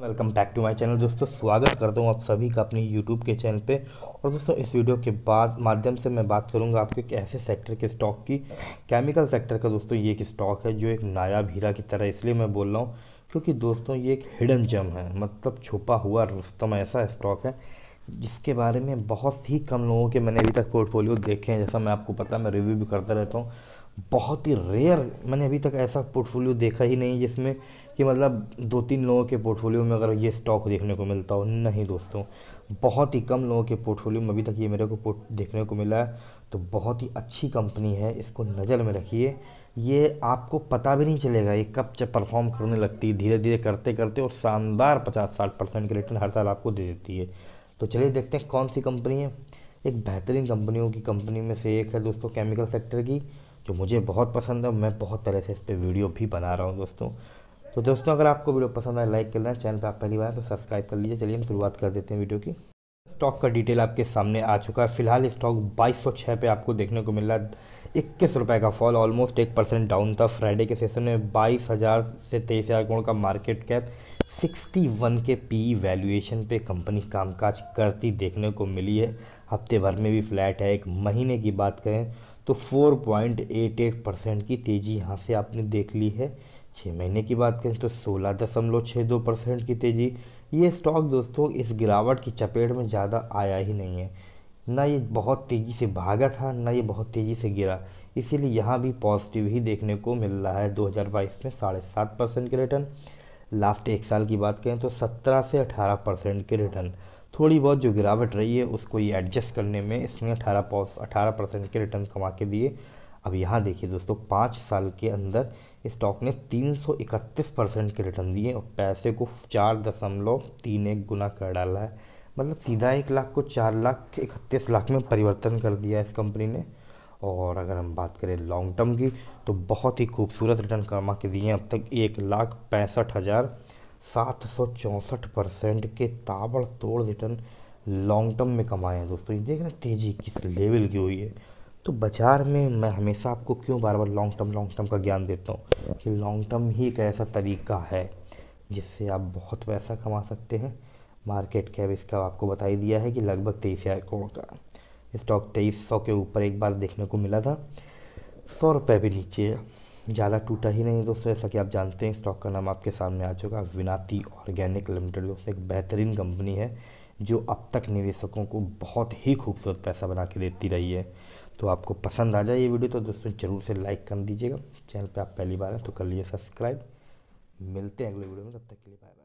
Welcome back to my channel दोस्तों, स्वागत करता हूँ आप सभी का अपने यूट्यूब के चैनल पे। और दोस्तों इस वीडियो के बाद माध्यम से मैं बात करूँगा आपको एक ऐसे सेक्टर के स्टॉक की, केमिकल सेक्टर का। दोस्तों ये एक स्टॉक है जो एक नायाब हीरा की तरह इसलिए मैं बोल रहा हूँ क्योंकि दोस्तों ये एक हिडन जम है, मतलब छुपा हुआ रुस्तम ऐसा स्टॉक है जिसके बारे में बहुत ही कम लोगों के मैंने अभी तक पोर्टफोलियो देखे हैं। जैसा मैं आपको पता मैं रिव्यू भी करता रहता हूँ, बहुत ही रेयर मैंने अभी तक ऐसा पोर्टफोलियो देखा ही नहीं जिसमें कि मतलब दो तीन लोगों के पोर्टफोलियो में अगर ये स्टॉक देखने को मिलता हो। नहीं दोस्तों, बहुत ही कम लोगों के पोर्टफोलियो में अभी तक ये मेरे को देखने को मिला है। तो बहुत ही अच्छी कंपनी है, इसको नज़र में रखिए। ये आपको पता भी नहीं चलेगा ये कब जब परफॉर्म करने लगती है, धीरे धीरे करते करते, और शानदार 50-60% के रिटर्न हर साल आपको दे देती है। तो चलिए देखते हैं कौन सी कंपनी है। एक बेहतरीन कंपनियों की कंपनी में से एक है दोस्तों केमिकल सेक्टर की, जो मुझे बहुत पसंद है। मैं बहुत पहले से इस पर वीडियो भी बना रहा हूँ दोस्तों। तो दोस्तों अगर आपको वीडियो पसंद आए लाइक कर लेना, चैनल पर आप पहली बार तो सब्सक्राइब कर लीजिए। चलिए हम शुरुआत कर देते हैं वीडियो की। स्टॉक का डिटेल आपके सामने आ चुका है। फिलहाल स्टॉक 2206 पे आपको देखने को मिल रहा है। 21 रुपये का फॉल, ऑलमोस्ट 1% डाउन था। फ्राइडे के सेशन में 22,000 से 23,000 करोड़ का मार्केट कैप, 61 के पी वैल्यूएशन पे कंपनी कामकाज करती देखने को मिली है। हफ्ते भर में भी फ्लैट है। एक महीने की बात करें तो 4.88% की तेज़ी यहाँ से आपने देख ली है। 6 महीने की बात करें तो 16.62% की तेज़ी। ये स्टॉक दोस्तों इस गिरावट की चपेट में ज़्यादा आया ही नहीं है, ना ये बहुत तेज़ी से भागा था, ना ये बहुत तेज़ी से गिरा, इसीलिए यहाँ भी पॉजिटिव ही देखने को मिल रहा है। 2022 में 7.5% के रिटर्न, लास्ट एक साल की बात करें तो 17 से 18% के रिटर्न। थोड़ी बहुत जो गिरावट रही है उसको ये एडजस्ट करने में इसने 18% के रिटर्न कमा के दिए। अब यहाँ देखिए दोस्तों, 5 साल के अंदर स्टॉक ने 331% के रिटर्न दिए और पैसे को 4.31 गुना कर डाला है। मतलब सीधा 1 लाख को 4,31,00,000 में परिवर्तन कर दिया इस कंपनी ने। और अगर हम बात करें लॉन्ग टर्म की तो बहुत ही खूबसूरत रिटर्न कमा के दिए हैं। अब तक 1,65,764% के ताबड़तोड़ रिटर्न लॉन्ग टर्म में कमाए हैं। दोस्तों ये देख रहे हैं तेज़ी किस लेवल की हुई है। तो बाज़ार में मैं हमेशा आपको क्यों बार-बार लॉन्ग टर्म का ज्ञान देता हूँ कि लॉन्ग टर्म ही एक ऐसा तरीका है जिससे आप बहुत पैसा कमा सकते हैं। मार्केट कैप इसका आपको बता ही दिया है कि लगभग 23,000 करोड़ का। स्टॉक 2300 के ऊपर एक बार देखने को मिला था, 100 रुपये भी नीचे, ज़्यादा टूटा ही नहीं दोस्तों। जैसा कि आप जानते हैं स्टॉक का नाम आपके सामने आ चुका है, विनाती ऑर्गेनिक लिमिटेड। दोस्तों एक बेहतरीन कंपनी है जो अब तक निवेशकों को बहुत ही खूबसूरत पैसा बना के देती रही है। तो आपको पसंद आ जाए ये वीडियो तो दोस्तों ज़रूर से लाइक कर दीजिएगा। चैनल पर आप पहली बार हैं तो कर लीजिए सब्सक्राइब। मिलते हैं अगले वीडियो में, तब तक के लिए बाय।